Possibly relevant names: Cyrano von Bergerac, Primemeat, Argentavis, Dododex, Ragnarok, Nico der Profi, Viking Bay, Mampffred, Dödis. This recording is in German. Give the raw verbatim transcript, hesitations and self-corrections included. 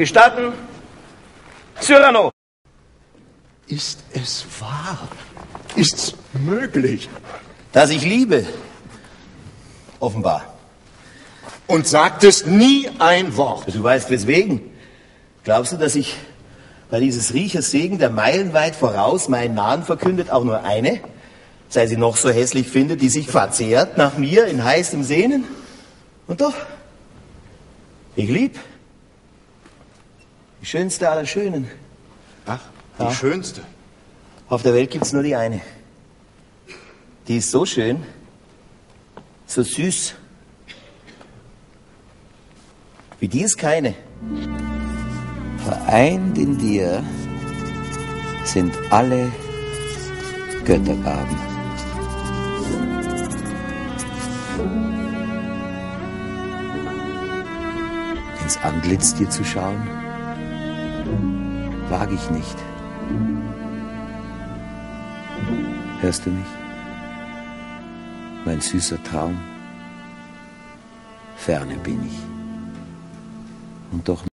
Gestatten? Cyrano! Ist es wahr? Ist's möglich? Dass ich liebe? Offenbar. Und sagtest nie ein Wort. Du weißt weswegen. Glaubst du, dass ich bei dieses Riechers Segen, der meilenweit voraus meinen Namen verkündet, auch nur eine, sei sie noch so hässlich, finde, die sich verzehrt nach mir in heißem Sehnen? Und doch, ich lieb. Die schönste aller Schönen. Ach, die ja. schönste. Auf der Welt gibt's nur die eine. Die ist so schön, so süß. Wie die ist keine. Vereint in dir sind alle Göttergaben. Ins Antlitz dir zu schauen, wag ich nicht. Hörst du mich? Mein süßer Traum, ferne bin ich. Und doch